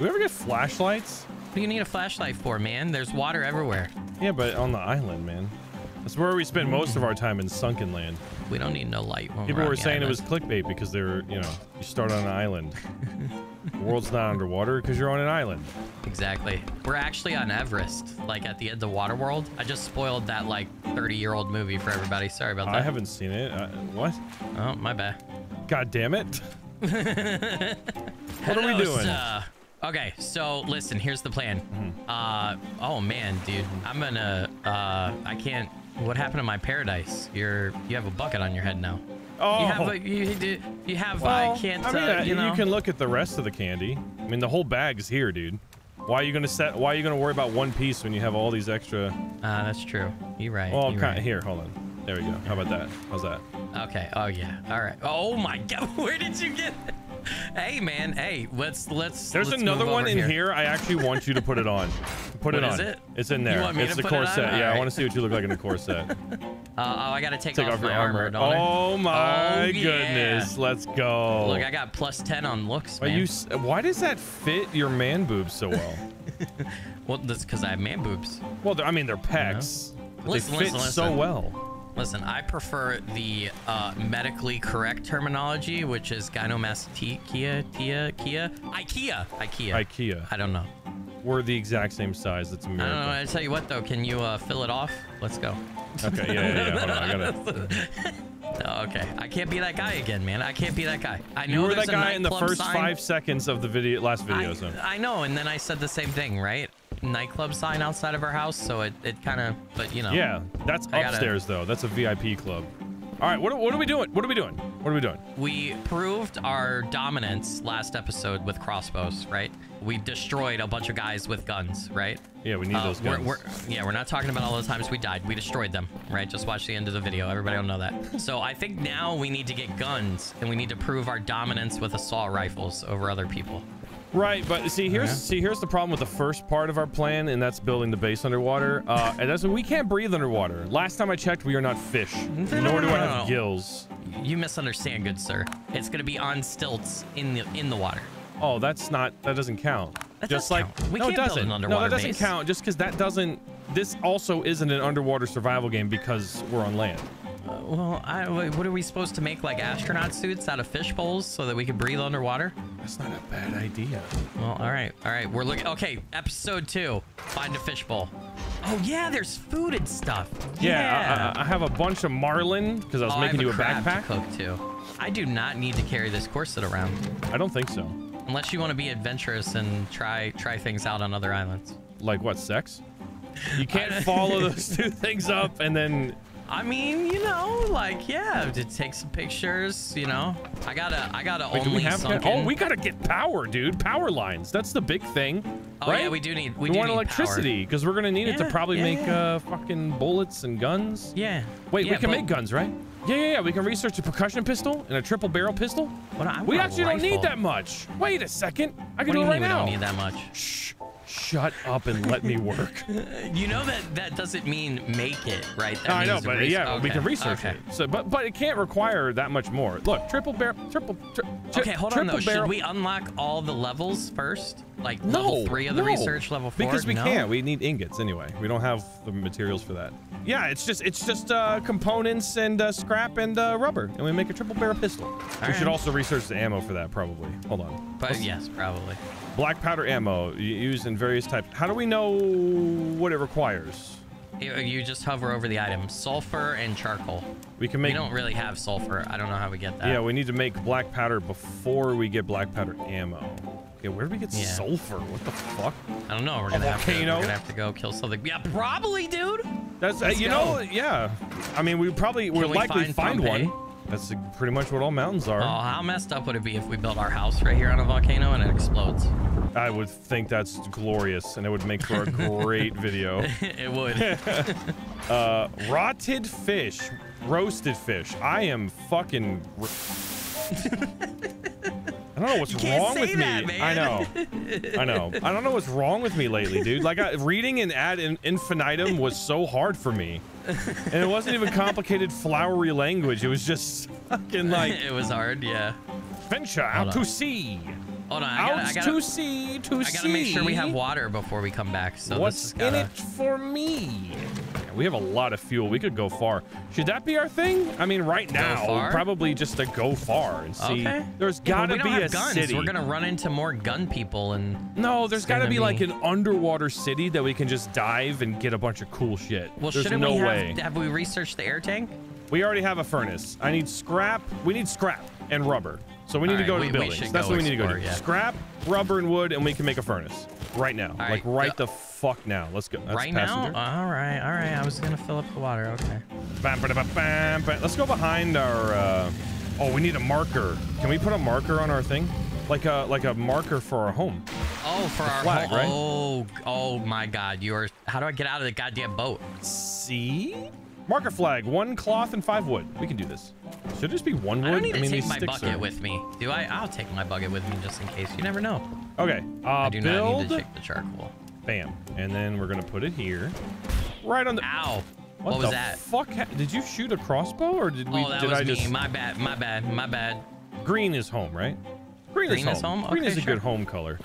Do we ever get flashlights? What do you need a flashlight for, man? There's water everywhere. Yeah, but on the island, man. That's where we spend most of our time in Sunken Land. We don't need no light. People were saying it was clickbait because they're, you know, you start on an island. The world's not underwater because you're on an island. Exactly. We're actually on Everest, like at the end of Water World. I just spoiled that like 30-year-old movie for everybody. Sorry about that. I haven't seen it. What? Oh, my bad. God damn it. What are we doing? Okay, so listen, here's the plan. Oh man, dude, I'm gonna, I can't. What happened to my paradise? You have a bucket on your head now. Oh. You have. Well, I can't. I mean, you can look at the rest of the candy. I mean, the whole bag's here, dude. Why are you gonna worry about one piece when you have all these extra? That's true. You're right. Oh, you're right. Here, hold on. There we go. How about that? How's that? Okay. Oh yeah. All right. Oh my God. Where did you get that? Hey man. Hey. Let's. There's another one in here. I actually want you to put it on. What is it? It's in there. You want me to put corset. It on? Yeah, right. I want to see what you look like in the corset. Oh, I gotta take off my armor. Oh my goodness! Yeah. Let's go. Look, I got +10 on looks, man. Why does that fit your man boobs so well? Well, that's because I have man boobs. Well, I mean they're pecs. They fit so well. Listen, I prefer the medically correct terminology, which is gynomastia. IKEA. I don't know. We're the exact same size. That's a miracle. I don't know. I tell you what, though. Can you fill it off? Let's go. Okay. Yeah. Hold on, I gotta... Oh, okay. I can't be that guy again, man. I can't be that guy. I know you were that guy in the first 5 seconds of the last video. So. I know. And then I said the same thing, right? Nightclub sign outside of our house, so it kind of, but you know. Yeah, that's upstairs though. That's a VIP club. All right, what are we doing? We proved our dominance last episode with crossbows, right? We destroyed a bunch of guys with guns, right? Yeah, we need those guns. We're not talking about all the times we died. We destroyed them, right? Just watch the end of the video. Everybody will know that. So I think now we need to get guns, and we need to prove our dominance with assault rifles over other people. Right, but see, here's the problem with the first part of our plan, and that's building the base underwater. And that's we can't breathe underwater. Last time I checked, we are not fish. Nor do I have gills. You misunderstand, good sir. It's gonna be on stilts in the water. Oh, that's not. That doesn't count. That doesn't count. Just because that doesn't. This also isn't an underwater survival game because we're on land. Well, what are we supposed to make, like, astronaut suits out of fish bowls so that we can breathe underwater? That's not a bad idea. Well, all right. We're looking. Okay, episode 2. Find a fish bowl. Oh yeah, there's food and stuff. Yeah, I have a bunch of marlin because I was making you a backpack. Cook too. I do not need to carry this corset around. I don't think so. Unless you want to be adventurous and try things out on other islands. Like what? Sex? You can't follow those two things up and then. I mean, you know, like, yeah, to take some pictures, you know. I gotta Wait, only sunken. Oh, we gotta get power, dude. Power lines. That's the big thing. Oh right? Yeah, we want electricity because we're gonna need it to probably make fucking bullets and guns. Yeah. Wait, we can make guns, right? Yeah. We can research a percussion pistol and a triple barrel pistol. We actually don't need that much. Wait a second. I can do it right now. We don't need that much. Shh. Shut up and let me work. You know that doesn't mean make it, right? I know, but yeah, okay. We can research it. So, but it can't require that much more. Look, hold on though. Should we unlock all the levels first? Like level 3 of the research, level 4? Because we can't. We need ingots anyway. We don't have the materials for that. Yeah, it's just components and scrap and rubber, and we make a triple barrel pistol. We should also research the ammo for that probably. Hold on. But yes, probably. Black powder ammo used in various types. How do we know what it requires? You just hover over the item. Sulfur and charcoal. We don't really have sulfur. I don't know how we get that. Yeah, we need to make black powder before we get black powder ammo. Okay, where do we get sulfur? What the fuck? I don't know. We're gonna have to go kill something. Yeah, probably, dude. Let's go. I mean, we'll likely find one. That's pretty much what all mountains are. Oh, how messed up would it be if we built our house right here on a volcano and it explodes? I would think that's glorious, and it would make for a great video. It would. Rotted fish. Roasted fish. I am fucking... I don't know what's wrong with me. Man. I know. I don't know what's wrong with me lately, dude. Like, reading an ad infinitum was so hard for me. And it wasn't even complicated flowery language. It was just fucking like... It was hard, yeah. Venture out to sea. Hold on. I gotta, to see. I gotta make sure we have water before we come back. So what's gotta... in it for me? Yeah, we have a lot of fuel. We could go far. Should that be our thing? I mean, right now, probably just to go far and see. Okay. There's gotta be a guns. City. We're gonna run into more gun people and. No, there's gotta be like an underwater city that we can just dive and get a bunch of cool shit. Well, there's shouldn't no we have, way. Have we researched the air tank? We already have a furnace. I need scrap. We need scrap and rubber. So we need to go to the buildings. That's what we need to go do. Scrap, rubber, and wood, and we can make a furnace right now. Like right the fuck now. Let's go. Right now? All right. I was gonna fill up the water. Okay. Let's go behind our. Oh, we need a marker. Can we put a marker on our thing? Like a marker for our home. Oh, for our flag, right? Oh my God! You are. How do I get out of the goddamn boat? See. Marker flag, 1 cloth and 5 wood. We can do this. Should it just be 1 wood? I don't need to take my bucket with me. Do I? I'll take my bucket with me just in case. You never know. Okay. I do not need to check the charcoal. Bam. And then we're going to put it here. Right on the... Ow. What was that? Fuck? Did you shoot a crossbow or did we... Oh, that was me. My bad. My bad. My bad. Green is home, right? Green is home. Green is home? Green is a good home color.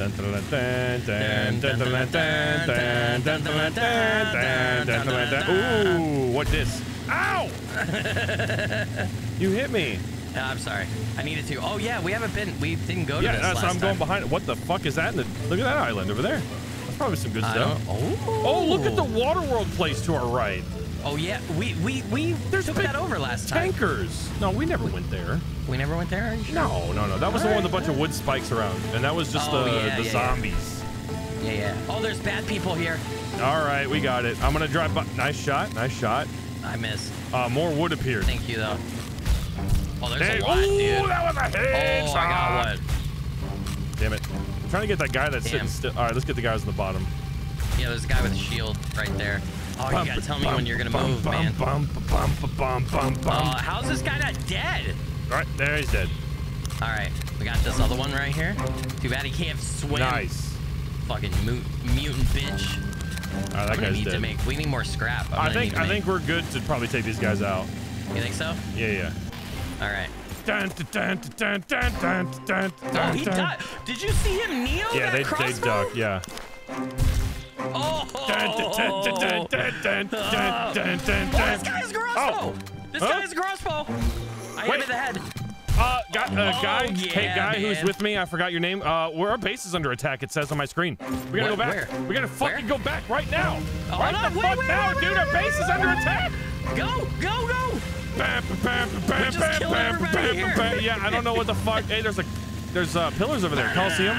Ooh, what this? Ow! You hit me. I'm sorry. I needed to. Oh yeah, we didn't go to this last time. I'm going behind it. What the fuck is that? Look at that island over there. That's probably some good stuff. Oh, look at the Water World place to our right. Oh yeah, we took that over last time. Tankers. No, we never went there. We never went there? Are you sure? No. That was the one with a bunch of wood spikes around. And that was just the zombies. Yeah. Oh, there's bad people here. All right, we got it. I'm going to drive by. Nice shot. Nice shot. I missed. More wood appeared. Thank you, though. Oh, there's a lot, dude. Oh, that was a headshot. Oh, I got one. Damn it. I'm trying to get that guy that's sitting still. All right, let's get the guys on the bottom. Yeah, there's a guy with a shield right there. Oh, you gotta tell me when you're gonna move, man. How's this guy not dead? All right, there he's dead. All right, we got this other one right here. Too bad he can't swim. Nice. Fucking mutant bitch. All right, that guy's dead. We need more scrap. I think we're good to probably take these guys out. You think so? Yeah. All right. Oh, he died. Did you see him kneel? Yeah, they ducked. Yeah. Oh! This guy is crossbow. This guy is crossbow. I hit him in the head. Hey, guy who's with me, I forgot your name. Our base is under attack, it says on my screen. We gotta go back. Where? We gotta fucking go back right now. Wait, dude, our base is under attack. Go. Yeah, I don't know what the fuck. Hey, there's pillars over there. Coliseum.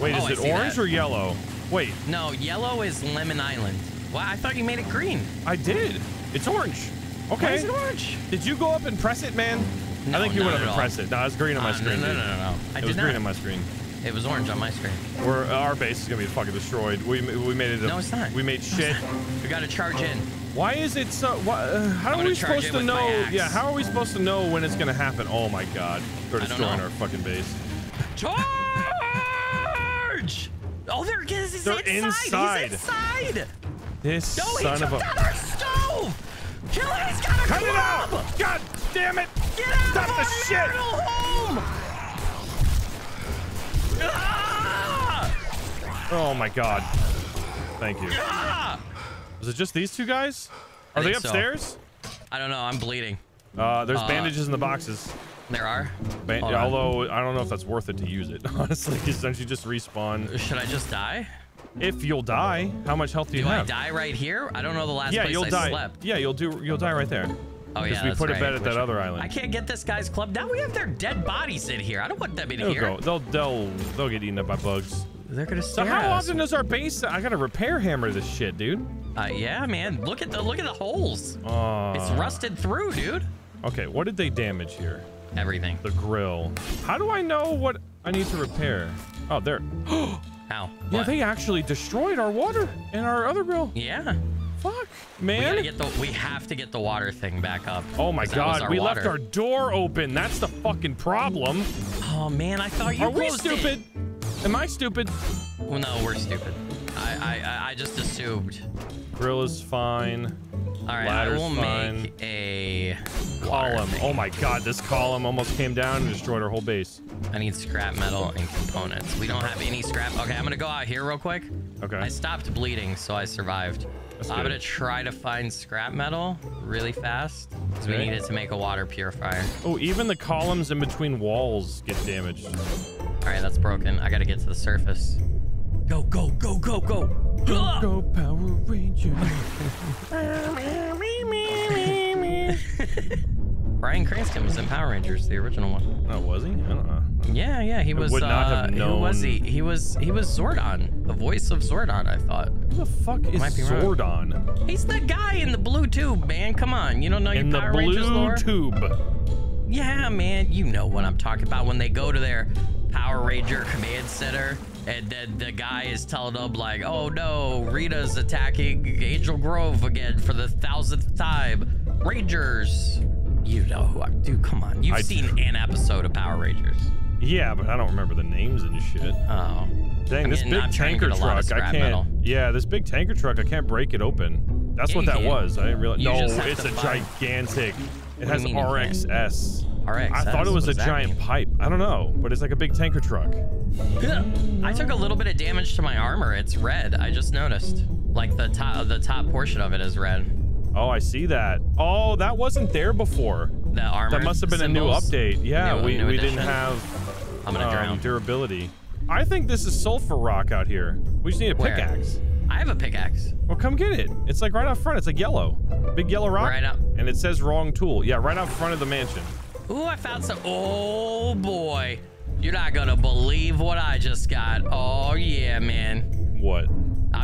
Wait, is it orange or yellow? Wait. No, yellow is Lemon Island. Wow, I thought you made it green. I did. It's orange. Okay. Why is it orange? Did you go up and press it, man? No, I think you would have pressed it. No, it's green on my screen. No. It was green on my screen. It was orange on my screen. Our base is gonna be fucking destroyed. We made it. No, it's not. We made shit. We gotta charge in. Why is it so? How are we supposed to know? Yeah, how are we supposed to know when it's gonna happen? Oh my God, they're destroying our fucking base. Charge! Oh, there it is. They're inside. He's inside. This son of a... No, he jumped on our stove. Kill him. He's got a club. Cut it out. God damn it. Get out. Stop the shit. Home. Ah! Oh, my God. Thank you. Ah! Was it just these two guys? Are they upstairs? So. I don't know. I'm bleeding. There's bandages in the boxes. There are. Although, I don't know if that's worth it to use it, honestly, because don't you just respawn? Should I just die? If you'll die, how much health do you have? Do I die right here? I don't know the last place I slept. Yeah, you'll die right there. Oh, yeah, because we put a bed at that other island. I can't get this guy's club down. We have their dead bodies in here. I don't want them in here. They'll get eaten up by bugs. They're going to stare at us. So how often does our base... I got to repair hammer this shit, dude. Yeah, man. Look at the holes. It's rusted through, dude. Okay, what did they damage here? Everything. The grill. How do I know what I need to repair? Oh, there. How? Yeah, what? They actually destroyed our water and our other grill. Yeah. Fuck, man. We have to get the water thing back up. Oh my God, we left our door open. That's the fucking problem. Oh man, I thought you closed it. Are we stupid? Am I stupid? Well, no, we're stupid. I just assumed. Grill is fine. Alright, I will make a column. Oh my god, this column almost came down and destroyed our whole base. I need scrap metal and components. We don't have any scrap. Okay, I'm gonna go out here real quick. Okay. I stopped bleeding, so I survived. I'm gonna try to find scrap metal really fast because we need it to make a water purifier. Oh, even the columns in between walls get damaged. All right, that's broken. I gotta get to the surface. Go, go, go, go, go. Go, go, Power Ranger. Brian Cranston was in Power Rangers, the original one. Oh, was he? I don't know. Yeah, yeah, he was. I would not have known. Who was he? He was Zordon, the voice of Zordon. I thought. Who the fuck is Zordon? Wrong. He's the guy in the blue tube, man. Come on, you don't know your Power Rangers lore? In the blue tube. Yeah, man, you know what I'm talking about when they go to their Power Ranger command center, and then the guy is telling them like, "Oh no, Rita's attacking Angel Grove again for the 1000th time, Rangers." You know who I do. Come on, you've seen an episode of Power Rangers. Yeah, but I don't remember the names and shit. Oh. Dang, this big tanker truck, I can't... Yeah, this big tanker truck, I can't break it open. That's what that was. I didn't realize... No, it's a gigantic... It has RXS. RXS? I thought it was a giant pipe. I don't know, but it's like a big tanker truck. I took a little bit of damage to my armor. It's red. I just noticed. Like, the top portion of it is red. Oh, I see that. Oh, that wasn't there before. The armor that must have been a new update. Yeah, we didn't have... I'm gonna drown. Durability. I think this is sulfur rock out here. We just need a pickaxe. I have a pickaxe. Well, come get it. It's like right out front. It's like yellow. Big yellow rock. Right up. And it says wrong tool. Yeah, right out front of the mansion. Ooh, I found some. Oh, boy. You're not gonna believe what I just got. Oh, yeah, man. What?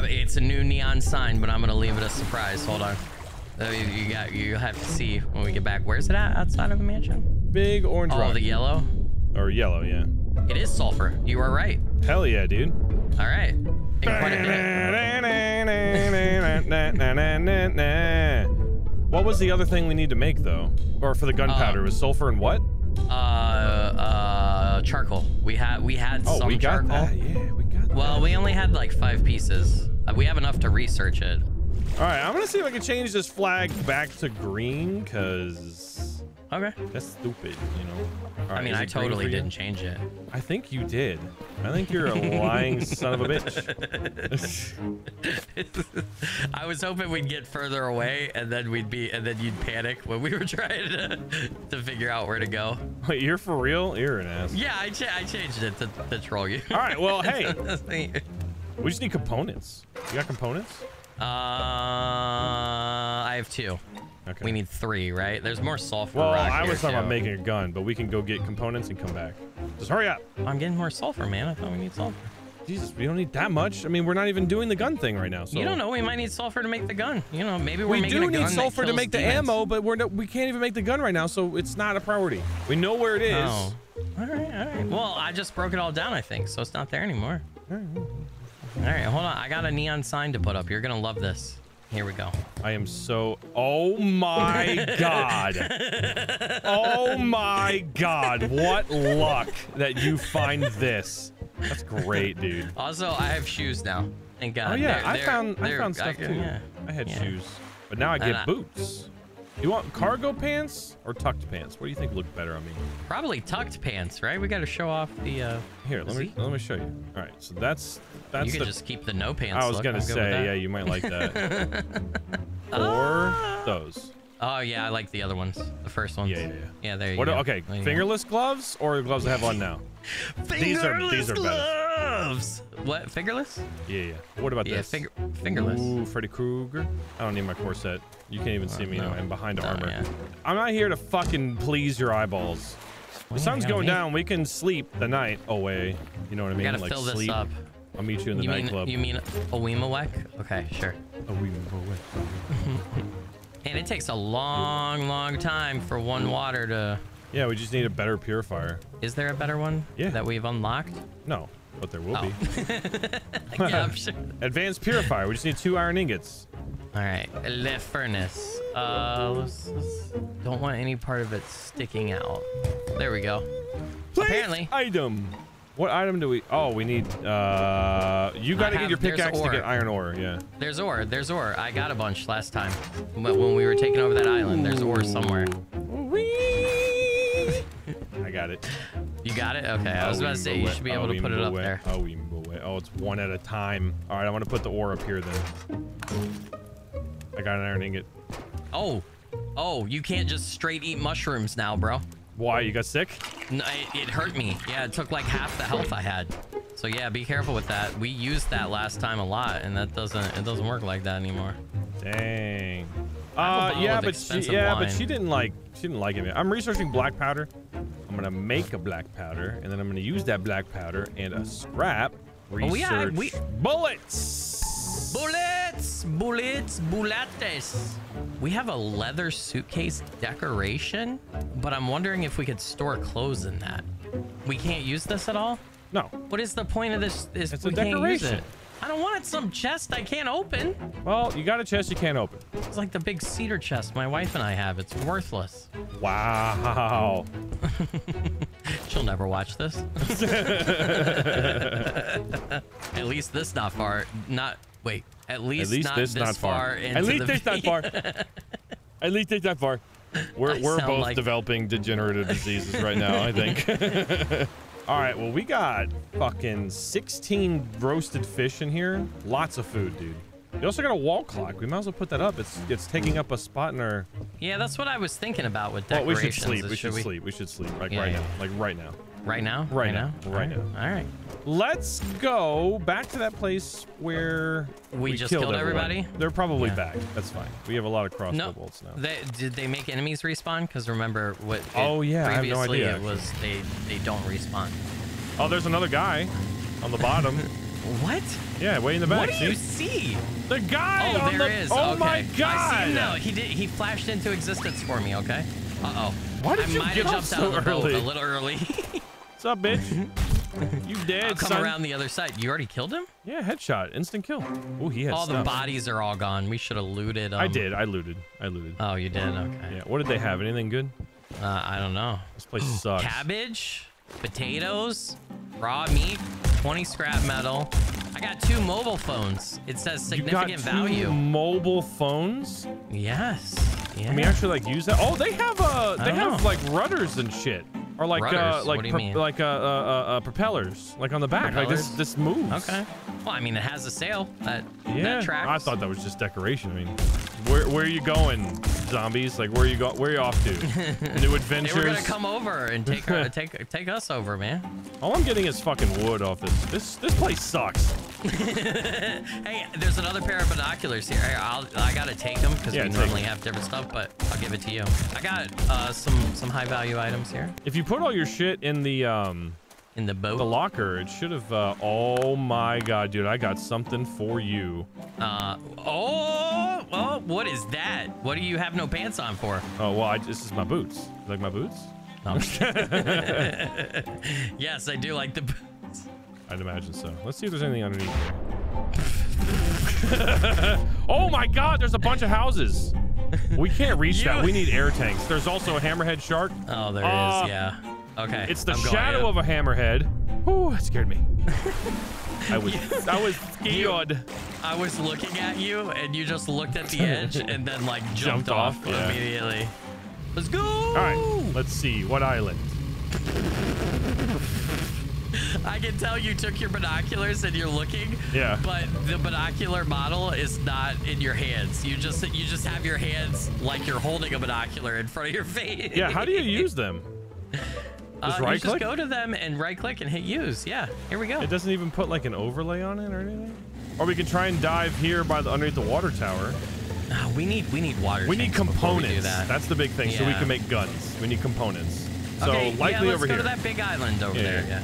It's a new neon sign, but I'm gonna leave it a surprise. Hold on. You'll have to see when we get back. Where's it at outside of the mansion? Big orange rock. Oh, the yellow? Or yellow, yeah. It is sulfur. You are right. Hell yeah, dude. All right. What was the other thing we need to make, though? Or for the gunpowder, was sulfur and what? Charcoal. We had some charcoal. Oh, we got that. Yeah, we got that. Well, we only had like 5 pieces. We have enough to research it. All right, I'm going to see if I can change this flag back to green, because... Okay. That's stupid, you know? Right, I mean, I totally didn't change it. I think you did. I think you're a lying son of a bitch. I was hoping we'd get further away and then you'd panic when we were trying to figure out where to go. Wait, you're for real? You're an ass. Yeah, I changed it to troll you. All right, well, hey. We just need components. You got components? I have 2. Okay. We need 3, right? There's more sulfur rock. Well, I was talking about making a gun, but we can go get components and come back. Just hurry up. I'm getting more sulfur, man. I thought we need sulfur. Jesus, we don't need that much. I mean, we're not even doing the gun thing right now. So. You don't know. We might need sulfur to make the gun. You know, maybe we're making a gun. We do need sulfur to make the ammo, but we can't even make the gun right now, so it's not a priority. We know where it is. Oh. All right, all right. Well, I just broke it all down, I think, so it's not there anymore. All right, hold on. I got a neon sign to put up. You're going to love this. Here we go. I am so... Oh, my God. Oh, my God. What luck that you find this. That's great, dude. Also, I have shoes now. Thank God. Oh, yeah. I found stuff, too. Yeah. I had shoes. But now I get boots. You want cargo pants or tucked pants? What do you think look better on me? Probably tucked pants, right? We got to show off the... Here, let me show you. All right, so that's you can just keep the no pants. I was gonna say, yeah, you might like that. Or those. Oh yeah, I like the other ones. The first ones. Yeah. There you go. Okay, fingerless gloves or the gloves I have on now. Fingerless these are gloves. Better. What? Fingerless? Yeah. What about this? Fingerless. Ooh, Freddy Krueger. I don't need my corset. You can't even see me. No. I'm behind armor. Yeah. I'm not here to fucking please your eyeballs. The sun's going down. We can sleep the night away. You know what I mean? Gotta fill this up. I'll meet you in the nightclub. You mean Awimawek? Okay, sure. Awimawek. And it takes a long time for one water to... Yeah, we just need a better purifier. Is there a better one that we've unlocked? No, but there will be. Yeah, I'm sure. Advanced purifier. We just need 2 iron ingots. All right, Le Furnace. Let's don't want any part of it sticking out. There we go. Apparently. Item. What item do we... Oh, we need... you gotta get your pickaxe to get iron ore, yeah. There's ore. There's ore. I got a bunch last time. But when we were taking over that island, there's ore somewhere. I got it. You got it? Okay. I was about to say, you should be able to put it up there. Oh, it's one at a time. All right, I want to put the ore up here then. I got an iron ingot. Oh. Oh, you can't just straight eat mushrooms now, bro. Why? You got sick? No, it hurt me. Yeah, it took like half the health I had. So yeah, be careful with that. We used that last time a lot, and that doesn't work like that anymore. Dang. Yeah, but she didn't like it. I'm researching black powder. I'm gonna make a black powder, and then I'm gonna use that black powder and a scrap. Research. Oh yeah, we bullets. Bullets. We have a leather suitcase decoration, but I'm wondering if we could store clothes in that. We can't use this at all? No. What is the point of this? It's a decoration. I don't want it. Some chest I can't open. Well, you got a chest you can't open. It's like the big cedar chest my wife and I have. It's worthless. Wow. She'll never watch this. At least this not far. Not... Wait. At least this not far. We're both like... developing degenerative diseases right now, I think. All right, well, we got fucking 16 roasted fish in here. Lots of food, dude. You also got a wall clock. We might as well put that up. It's taking up a spot in our... Yeah, that's what I was thinking about with decorations. Well, we should sleep. We should sleep. Like, yeah, right now. Like right now. Right now? Right now. All right. Let's go back to that place where we just killed everybody. They're probably back. That's fine. We have a lot of crossbow bolts now. Did they make enemies respawn? Because remember what? Oh yeah, I have no idea. It was they don't respawn. Oh, there's another guy on the bottom. What? Yeah, way in the back. What do you see? The guy. Oh, there is. Oh my God! I see him now. He flashed into existence for me. Okay. Uh oh. Why did you get up so early? A little early. What's up, bitch? You dead, I'll come around the other side. You already killed him? Yeah, headshot. Instant kill. Oh, he had all stuff. The bodies are all gone. We should have looted. I looted. Oh, you did? Okay. Yeah. What did they have? Anything good? I don't know. This place sucks. Cabbage, potatoes, raw meat, 20 scrap metal. I got 2 mobile phones. It says significant value. You got 2 mobile phones? Yes. Yeah. Can we actually like use that? Oh, they have like rudders and shit. Or like propellers, like on the back, like this moves. Okay. Well, I mean, it has a sail. That tracks. I thought that was just decoration. I mean, where are you going, zombies? Like, where are you going? Where are you off to? New adventures. They were gonna come over and take us over, man. All I'm getting is fucking wood off this. This place sucks. Hey, there's another pair of binoculars here. I gotta take them because we normally have different stuff, but I'll give it to you. I got some high value items here. If you put all your shit in the boat, the locker, it should have. Oh my God, dude, I got something for you. Oh, what is that? What do you have no pants on for? Oh well, this is my boots. You like my boots? Yes, I do like the boots. I'd imagine so. Let's see if there's anything underneath. Oh my God, there's a bunch of houses. We can't reach that. We need air tanks. There's also a hammerhead shark. Oh, there is, yeah. Okay. It's the shadow of a hammerhead. Ooh, that scared me. I was scared. I was looking at you and you just looked at the edge and then like jumped off immediately. Yeah. Let's go. All right, let's see. What island? I can tell you took your binoculars and you're looking. Yeah. But the binocular model is not in your hands. You just have your hands like you're holding a binocular in front of your face. Yeah. How do you use them? Just go to them and right click and hit use. Yeah. Here we go. It doesn't even put like an overlay on it or anything. Or we can try and dive here underneath the water tower. We need water. We need components. That's the big thing. Yeah. So we can make guns. We need components. So let's go to that big island over there. Yeah.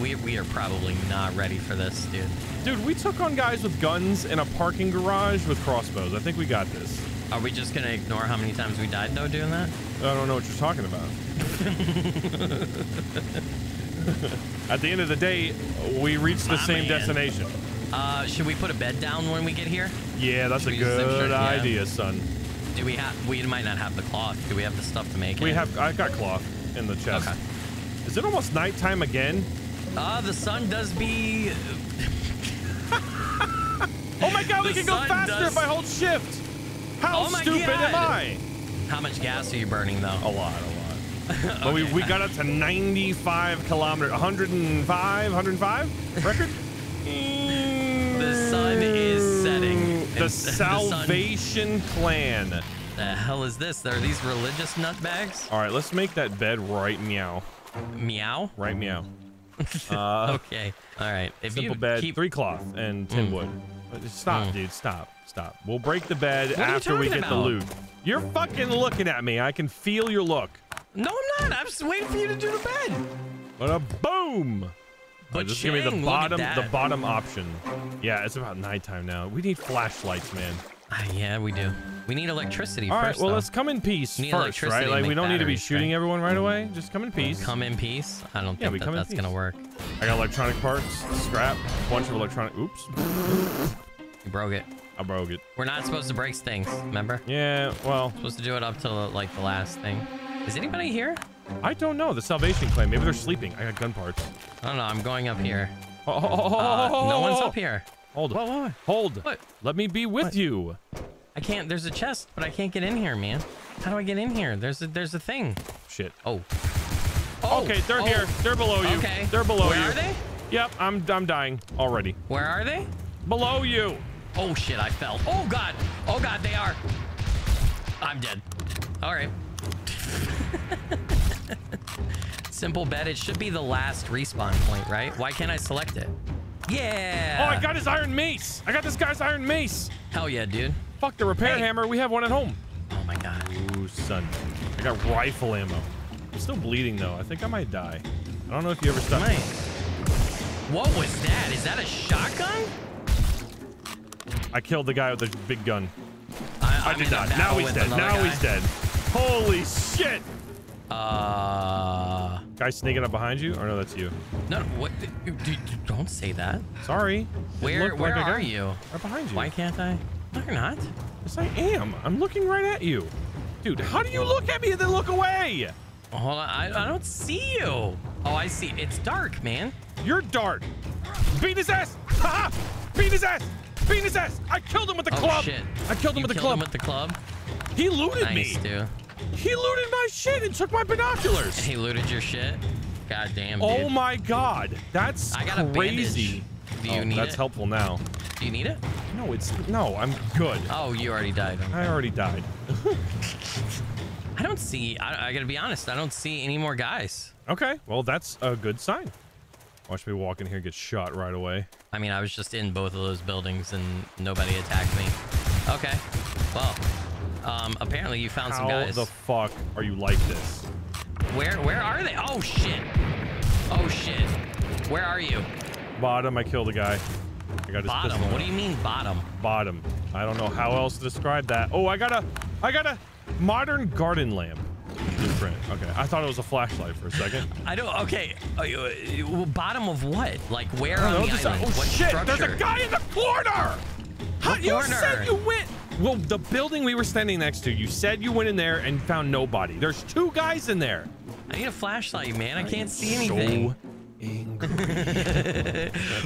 We are probably not ready for this, dude. Dude, we took on guys with guns in a parking garage with crossbows. I think we got this. Are we just going to ignore how many times we died, though, doing that? I don't know what you're talking about. At the end of the day, we reached the same destination. Should we put a bed down when we get here? Yeah, that's a good idea, son. Do we have? We might not have the cloth. Do we have the stuff to make it? I got cloth in the chest. Okay. Is it almost nighttime again? The sun does be... Oh my god, we can go faster if I hold shift. How stupid am I? How much gas are you burning, though? A lot. Okay. But we got up to 95 kilometers, 105 record. The sun is setting. The Salvation Clan. The hell is this? Are these religious nutbags? All right, let's make that bed right meow. Meow? Right meow. Okay. All right. If simple bed, keep... 3 cloth and 10 wood. Stop, dude. Stop. We'll break the bed after we get the loot. You're fucking looking at me. I can feel your look. No, I'm not. I'm just waiting for you to do the bed. What a boom! But just give me the bottom option. Yeah, it's about nighttime now. We need flashlights, man. Yeah, we do. We need electricity. All right. Well, let's come in peace first, right? Like we don't need to be shooting everyone right away. Just come in peace. Come in peace. I don't think that's gonna work. I got electronic parts, scrap, a bunch of electronic. Oops. You broke it. I broke it. We're not supposed to break things, remember? Yeah. Well, we're supposed to do it up to like the last thing. Is anybody here? I don't know. The Salvation Clan. Maybe they're sleeping. I got gun parts. I don't know. I'm going up here. No one's up here. Hold. What? Hold. What? Let me be with you. I can't. There's a chest, but I can't get in here, man. How do I get in here? There's a thing. Shit. Oh. Okay, they're here. They're below you. Okay. They're below you. Where are they? Yep. I'm dying already. Where are they? Below you. Oh shit! I fell. Oh god. Oh god. They are. I'm dead. All right. Simple bed. It should be the last respawn point, right? Why can't I select it? Yeah. Oh, I got his iron mace. I got this guy's iron mace. Hell yeah, dude. Fuck the repair hammer. We have one at home. Oh my god. Ooh, son. I got rifle ammo. I'm still bleeding though. I think I might die. I don't know if you ever stopped. What was that? Is that a shotgun? I killed the guy with the big gun. I did not. Now he's dead. Holy shit. Guy sneaking up behind you? Or no, that's you. No, what? Dude, don't say that. Sorry. Where are you? Right behind you. Why can't I? No, you're not. Yes, I am. I'm looking right at you. Dude, how do you look at me and then look away? Hold on. I don't see you. Oh, I see. It's dark, man. You're dark. Beat his ass. Ha! Beat his ass. Beat his ass. I killed him with the club. Shit. I killed him with the club. He looted me. Dude. He looted my shit and took my binoculars. He looted your shit? God damn, dude. Oh my god. That's crazy. I got a bandage. Do you need it? That's helpful now. Do you need it? No, I'm good. Oh, you already died. Okay. I already died. I don't see, I gotta be honest, I don't see any more guys. Okay, well, that's a good sign. Watch me walk in here and get shot right away. I mean, I was just in both of those buildings and nobody attacked me. Okay, well. Apparently you found some guys. How the fuck are you like this? Where are they? Oh shit. Oh shit. Where are you? Bottom. I killed a guy. I got his pistol. What do you mean bottom? Bottom. I don't know how else to describe that. Oh, I got a modern garden lamp. Different. Okay. I thought it was a flashlight for a second. I don't. Okay. Bottom of what? Like where on the island? Oh shit. Structure? There's a guy in the corner. You said you went. Well, the building we were standing next to, you said you went in there and found nobody. There's 2 guys in there. I need a flashlight, man. I can't see anything. So angry.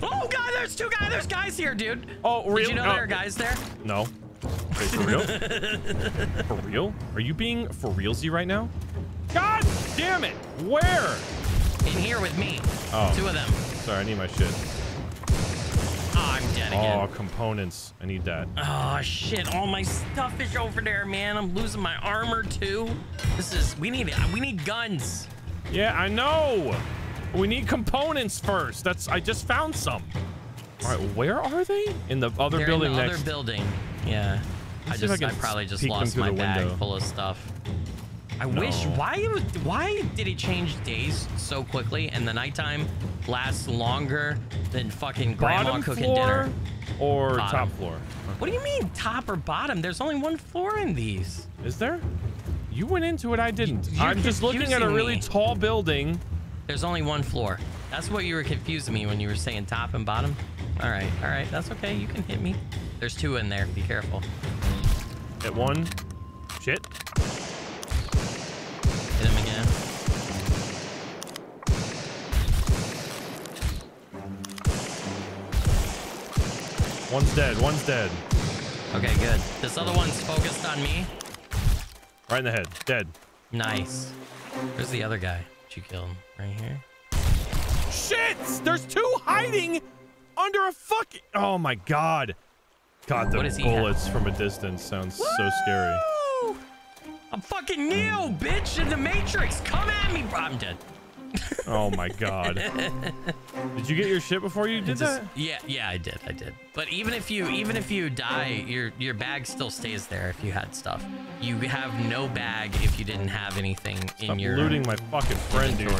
Oh, God, there's 2 guys. There's guys here, dude. Oh, really? Did you know there are guys there? No. Wait, for real? For real? Are you being for realsy right now? God damn it. Where? In here with me. Oh. 2 of them. Sorry, I need my shit. Oh, I'm dead again. Oh, components. I need that. Oh, shit. All my stuff is over there, man. I'm losing my armor, too. This is... We need guns. Yeah, I know. We need components first. That's... I just found some. All right, where are they? In the other building next. Other building. Yeah. I probably just lost my bag full of stuff. I wish... Why did he change days so quickly and the nighttime lasts longer than fucking grandma cooking dinner? Or top floor? Okay. What do you mean top or bottom? There's only 1 floor in these. Is there? You went into it. I didn't. I'm just looking at a really tall building. There's only 1 floor. That's what you were confusing me when you were saying top and bottom. All right. All right. That's okay. You can hit me. There's 2 in there. Be careful. Hit 1. Shit. Hit him again. One's dead. One's dead. Okay, good. This other one's focused on me. Right in the head. Dead. Nice. Where's the other guy? Did you kill him? Right here? Shit! There's two hiding under a fucking... Oh, my God. God, the bullets from a distance sounds so scary. I'm fucking Neo, bitch, in the Matrix. Come at me. I'm dead. Oh, my God. Did you get your shit before you did that? Yeah, yeah, I did. I did. But even if you die, your bag still stays there if you had stuff. You have no bag if you didn't have anything in your looting my fucking friend, dude.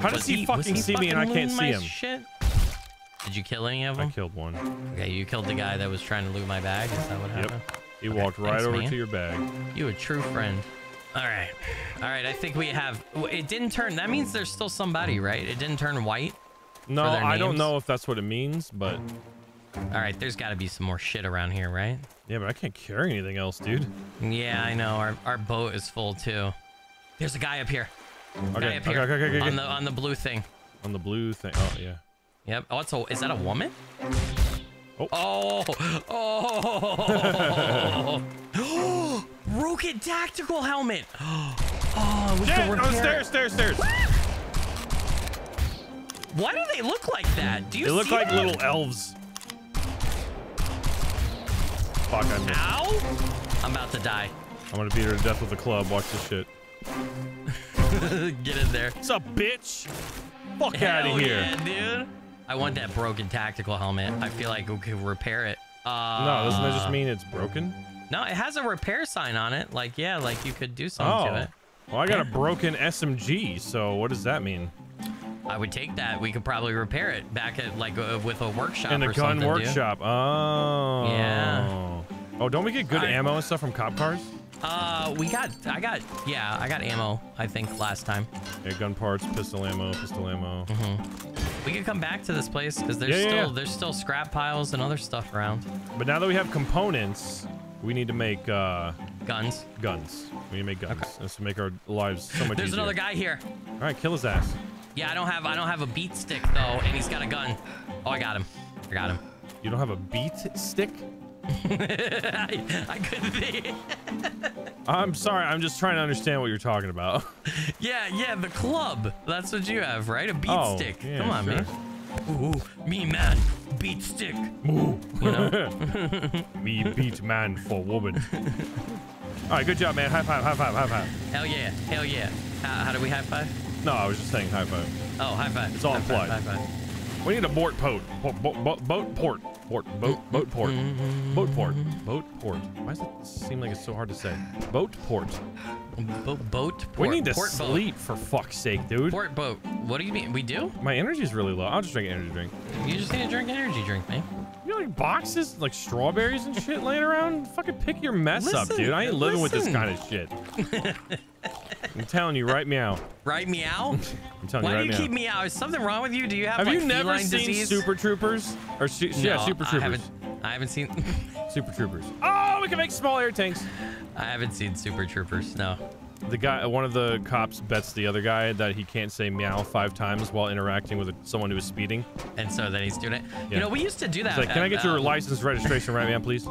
How does he fucking see me and I can't see him? Shit? Did you kill any of them? I killed one. Okay, you killed the guy that was trying to loot my bag? Is that what happened? Yep. He walked right over to your bag. You a true friend. All right. All right, I think we have... It didn't turn... That means there's still somebody, right? It didn't turn white? No, I don't know if that's what it means, but... All right, there's got to be some more shit around here, right? Yeah, but I can't carry anything else, dude. Yeah, I know. Our boat is full, too. There's a guy up here. Okay, okay. On the blue thing. On the blue thing. Oh, yeah. Yep. Oh, is that a woman? Oh. Oh. Broken tactical helmet. Oh, stairs. Why do they look like that? Do you see They look like that? Little elves. Fuck, I missed. Ow. I'm about to die. I'm going to beat her to death with a club. Watch this shit. Get in there. What's up, bitch? Fuck out of here. Yeah, dude. I want that broken tactical helmet. I feel like we could repair it. No, doesn't that just mean it's broken? No, it has a repair sign on it. Like, yeah, like you could do something to it. Well, I got a broken SMG, so what does that mean? I would take that. We could probably repair it back at, like, with a workshop or something. In a gun workshop. Dude. Oh. Yeah. Oh, don't we get good ammo and stuff from cop cars? I got ammo, I think, last time. Yeah, gun parts, pistol ammo. We could come back to this place because there's there's still scrap piles and other stuff around. But now that we have components, we need to make guns. We need to make guns. Okay. This will make our lives so much easier. There's another guy here. All right, kill his ass. Yeah, I don't have a beat stick though, and he's got a gun. Oh, I got him. You don't have a beat stick? I couldn't think. I'm sorry. I'm just trying to understand what you're talking about. Yeah, the club. That's what you have, right? A beat stick. Yeah, come on, man. Ooh, me man, beat stick. Ooh. You know? Me beat man for woman. All right, good job, man. High five. Hell yeah. How do we high five? No, I was just saying high five. Oh, high five. It's all implied. We need a boat port. Why does it seem like it's so hard to say? Boat port. We need to sleep for fuck's sake, dude. Port boat. What do you mean? We do? My energy's really low. I'll just drink an energy drink. You just need to drink an energy drink, man. You know, like boxes, like strawberries and shit laying around. Fucking pick your mess up, dude. I ain't living with this kind of shit. I'm telling you, right meow. Right meow? I'm telling you, right meow. Why do you keep meow? Is something wrong with you? Do you have like, feline disease? Have you never seen Super Troopers? Or yeah, Super Troopers. I haven't seen... Super Troopers. Oh, we can make small air tanks. I haven't seen Super Troopers, no. The guy, one of the cops bets the other guy that he can't say meow 5 times while interacting with someone who is speeding. And so then he's doing it. Yeah. You know, we used to do that. It's like, can I get your license registration right, man, please?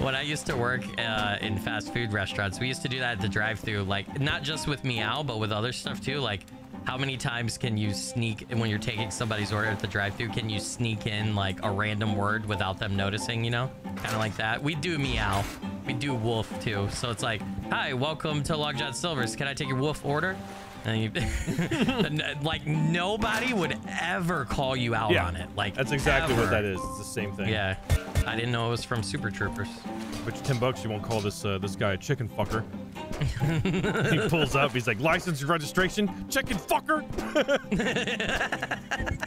When I used to work in fast food restaurants, we used to do that at the drive-thru, like not just with meow, but with other stuff too. Like, how many times can you sneak when you're taking somebody's order at the drive-thru? Can you sneak in like a random word without them noticing? You know, kind of like that. We do meow, we do wolf too. So it's like, hi, welcome to Long John Silver's. Can I take your wolf order? And like nobody would ever call you out on it. Like that's exactly what that is. It's the same thing. Yeah. I didn't know it was from Super Troopers. But for $10, you won't call this guy a chicken fucker. He pulls up. He's like, license registration, chicken fucker.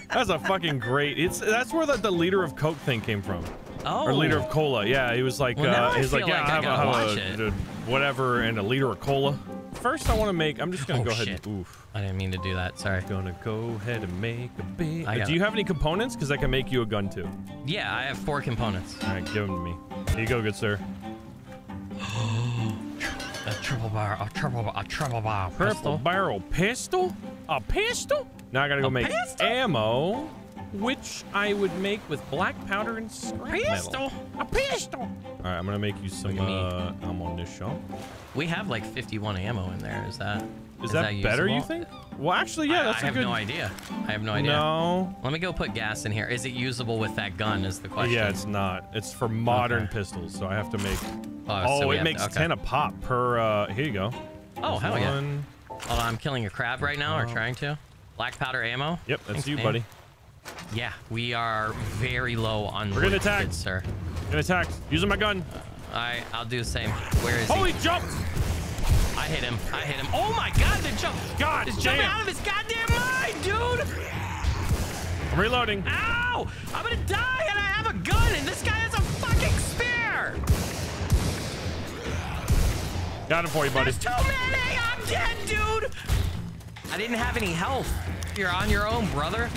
That's a fucking great. That's where the liter of Coke thing came from. Oh. Or liter of cola. Yeah, he was like, I have whatever and a liter of cola. First, I want to make. I'm just gonna go ahead. And, oof. I didn't mean to do that. Sorry. Gonna go ahead and make a bait. Do you have any components? Because I can make you a gun too. Yeah, I have 4 components. All right, give them to me. Here you go, good sir. A triple barrel purple pistol. Barrel pistol. A pistol. Now I gotta go make pistol? Ammo. which I would make with black powder and scrap metal. A pistol! All right, I'm gonna make you some ammunition. We have like 51 ammo in there. Is that better, you think? Well, actually, yeah, that's a good... I have no idea. I have no idea. No. Let me go put gas in here. Is it usable with that gun is the question. Yeah, it's not. It's for modern pistols, so I have to make... Oh, so it makes 10 a pop per... Here you go. Oh, hell yeah. Hold on, I'm killing a crab right now, or trying to. Black powder ammo. Yep, that's you, buddy. Yeah, we are very low on... We're getting attacked. Sir. Getting attacked. Using my gun. All right, I'll do the same. Where is he? Holy jump! I hit him. I hit him. Oh my God! The jump! God! He's jumping out of his goddamn mind, dude! I'm reloading. Ow! I'm gonna die, and I have a gun, and this guy has a fucking spear. Got him for you, buddy. There's too many. I'm dead, dude. I didn't have any health. You're on your own, brother.